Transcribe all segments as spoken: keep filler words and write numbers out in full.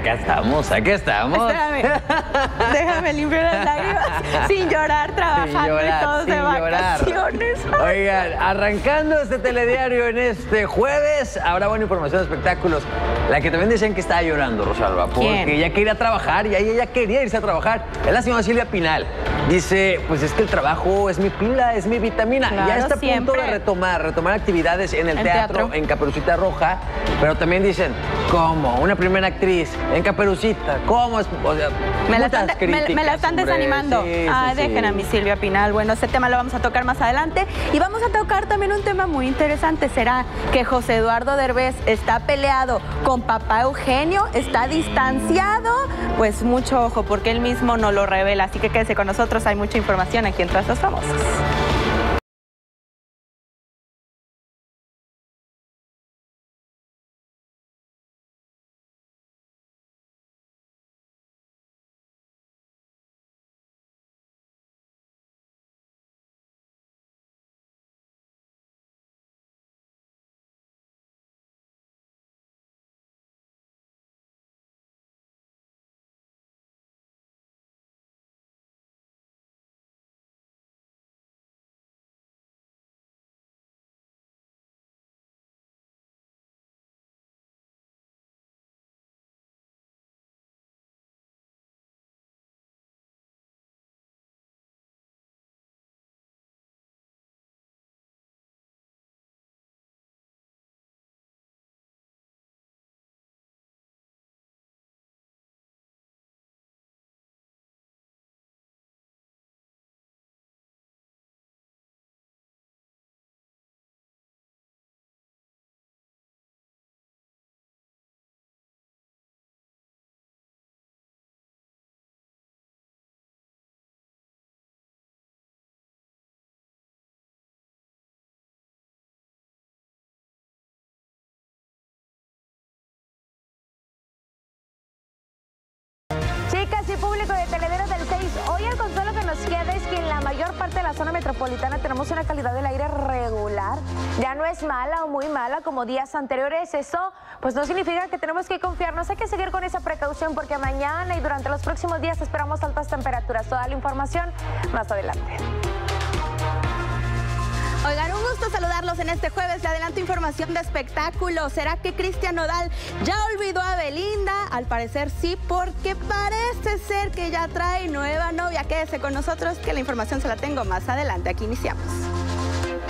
acá estamos, acá estamos. Espérame, déjame limpiar las lágrimas sin llorar, trabajando sin llorar, y todos de vacaciones. Llorar. Oigan, arrancando este telediario en este jueves, habrá buena información de espectáculos. La que también decían que estaba llorando, Rosalba, porque ¿quién? Ella quería trabajar y ella quería irse a trabajar. Es la señora Silvia Pinal. Dice, pues es que el trabajo es mi pila, es mi vitamina. Claro, ya está a punto de retomar, retomar actividades en el, el teatro, teatro, en Caperucita Roja, pero también dicen, ¿cómo? Una primera actriz en Caperucita, ¿cómo? Es, o sea, me, la están, críticas, me, me la están hombre, desanimando. Sí, ah, sí, dejen sí. a mi Silvia Pinal. Bueno, ese tema lo vamos a tocar más adelante. Y vamos a tocar también un tema muy interesante. ¿Será que José Eduardo Derbez está peleado con papá Eugenio? ¿Está distanciado? Pues mucho ojo, porque él mismo no lo revela. Así que quédese con nosotros, hay mucha información aquí en Trazos Famosos. Chicas y público de Telediario del seis, hoy el consuelo que nos queda es que en la mayor parte de la zona metropolitana tenemos una calidad del aire regular, ya no es mala o muy mala como días anteriores. Eso pues no significa que tenemos que confiarnos, hay que seguir con esa precaución porque mañana y durante los próximos días esperamos altas temperaturas. Toda la información más adelante. Oigan, un gusto saludarlos en este jueves. Le adelanto información de espectáculo. ¿Será que Cristian Nodal ya olvidó a Belinda? Al parecer sí, porque parece ser que ya trae nueva novia. Quédese con nosotros que la información se la tengo más adelante. Aquí iniciamos.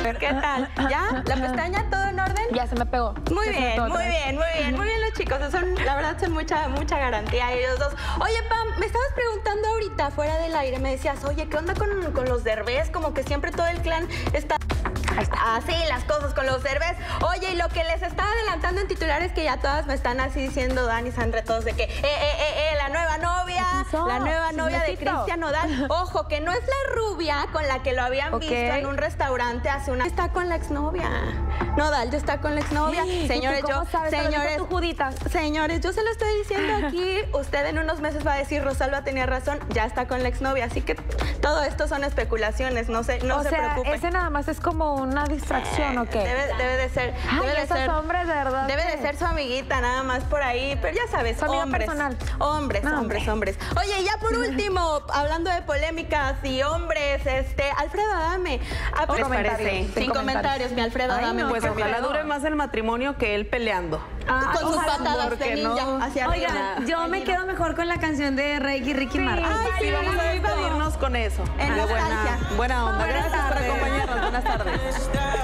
¿Qué tal? ¿Ya? ¿La pestaña? ¿Todo en orden? Ya se me pegó. Muy bien, muy bien, muy bien, muy bien los chicos. Son, la verdad, son mucha, mucha garantía ellos dos. Oye, Pam, me estabas preguntando ahorita fuera del aire. Me decías, oye, ¿qué onda con, con los Derbez? Como que siempre todo el clan está... Así las cosas con los Derbez. Oye, y lo que les estaba adelantando en titulares que ya todas me están así diciendo, Dani, Sandra, todos de que eh, eh, eh, eh, la nueva novia, la nueva novia de Cristian Nodal. Ojo, que no es la rubia con la que lo habían okay. visto en un restaurante hace una... Está con la exnovia. Nodal, yo está con la exnovia. Sí, señores, yo... Sabes, señores, señores, yo se lo estoy diciendo aquí. Usted en unos meses va a decir, Rosalba tenía razón, ya está con la exnovia. Así que todo esto son especulaciones, no se, no o se sea, preocupen. Ese nada más es como una distracción, eh, ¿o qué? Debe, debe de ser. Ay, debe de esos ser, hombres, de verdad. Debe de ser su amiguita, nada más por ahí. Pero ya sabes, hombres, personal. hombres, no, hombres, hombre. hombres. Oye, ya por último, hablando de polémicas y hombres, este, Alfredo Adame. Ah, pues, parece. Sin, sin comentarios, comentarios, mi Alfredo Adame. Ay, no, pues ojalá dure más el matrimonio que el peleando. Ah, con sus patadas de ninja no. hacia Oigan, arriba. yo me quedo mejor con la canción de Reiki Ricky sí, Martin. Ay, sí, vamos a irnos con eso. En ah, buena, buena onda. Buenas Gracias tardes. por acompañarnos. Buenas tardes.